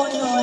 Oh no.